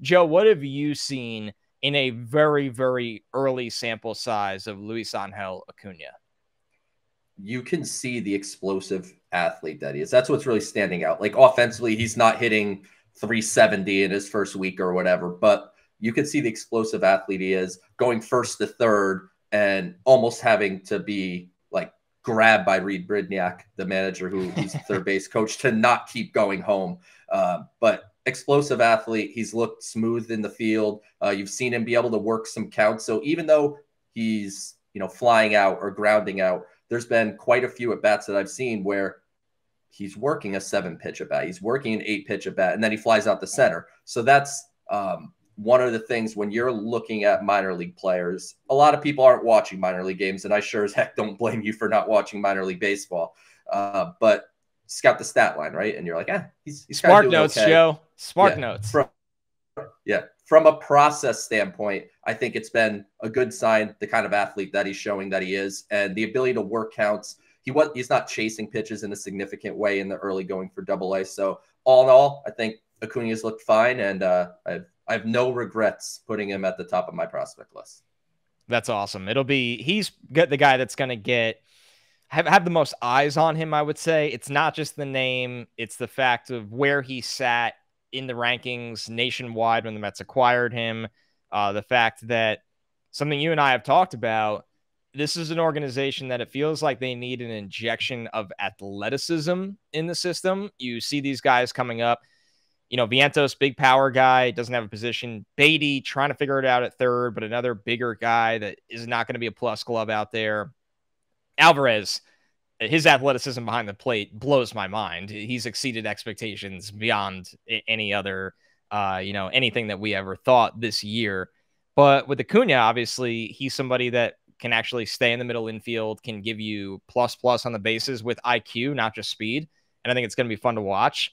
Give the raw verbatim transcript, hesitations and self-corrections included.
Joe, what have you seen in a very, very early sample size of Luisangel Acuna? You can see the explosive athlete that he is. That's what's really standing out. Like, offensively, he's not hitting three seventy in his first week or whatever, but you can see the explosive athlete he is, going first to third and almost having to be like grabbed by Reed Bridniak, the manager who is the third base coach, to not keep going home. Uh, but explosive athlete, he's looked smooth in the field. Uh, you've seen him be able to work some counts. So even though he's, you know, flying out or grounding out, there's been quite a few at-bats that I've seen where he's working a seven-pitch at-bat. He's working an eight-pitch at-bat, and then he flies out the center. So that's um, one of the things when you're looking at minor league players. A lot of people aren't watching minor league games, and I sure as heck don't blame you for not watching minor league baseball. Uh, but scout the stat line, right? And you're like, eh, he's, he's Spark doing notes, okay. Joe. Spark yeah. notes. From, yeah. From a process standpoint, I think it's been a good sign, the kind of athlete that he's showing that he is, and the ability to work counts. He was, he's not chasing pitches in a significant way in the early going for Double A. So all in all, I think Acuna's looked fine, and uh, I've, I have no regrets putting him at the top of my prospect list. That's awesome. It'll be, he's got the guy that's going to get, have, have the most eyes on him, I would say. It's not just the name. It's the fact of where he sat in the rankings nationwide when the Mets acquired him. Uh, the fact that something you and I have talked about, this is an organization that it feels like they need an injection of athleticism in the system. You see these guys coming up, you know, Vientos, big power guy, doesn't have a position. Beatty trying to figure it out at third, but another bigger guy that is not going to be a plus glove out there. Alvarez, his athleticism behind the plate blows my mind. He's exceeded expectations beyond any other, uh, you know, anything that we ever thought this year. But with Acuna, obviously, he's somebody that can actually stay in the middle infield, can give you plus plus on the bases with I Q, not just speed. And I think it's going to be fun to watch.